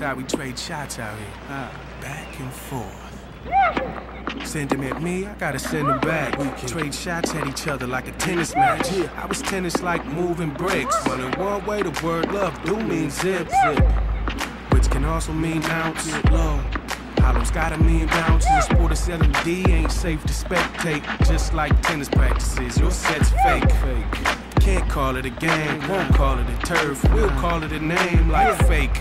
how we trade shots out here. Back and forth. Send him at me, I gotta send him back. We can trade shots at each other like a tennis match. Yeah, I was tennis like moving bricks. Well, in one way, the word love do mean zip, zip. Which can also mean ounce, low. Hollow's got a million bounces. The sport of LMD ain't safe to spectate. Just like tennis practices, your set's fake. Can't call it a game, won't call it a turf. We'll call it a name like fake.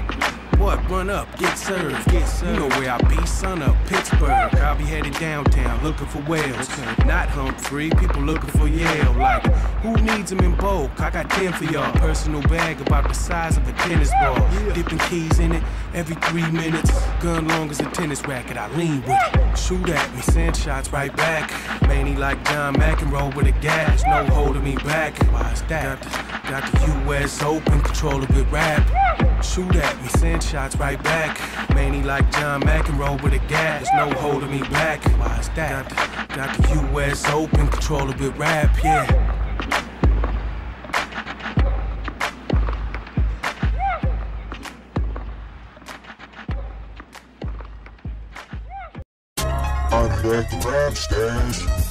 What? Run up, get served. You know where I be, son of Pittsburg. I'll be headed downtown looking for whales. Not Humphrey, people looking for Yale. Like, who needs them in bulk? I got 10 for y'all. Personal bag about the size of a tennis ball. Dipping keys in it every 3 minutes. Gun long as a tennis racket, I lean with it. Shoot at me, send shots right back. Manny like John McEnroe with a gas. No holding me back. Why is that? Got the US Open, control a good rap. Shoot at me, send shots right back. Manny like John McEnroe with a gas. No holding me back. Why is that? Got the US Open, control a good rap, yeah. I'm back to rap stage.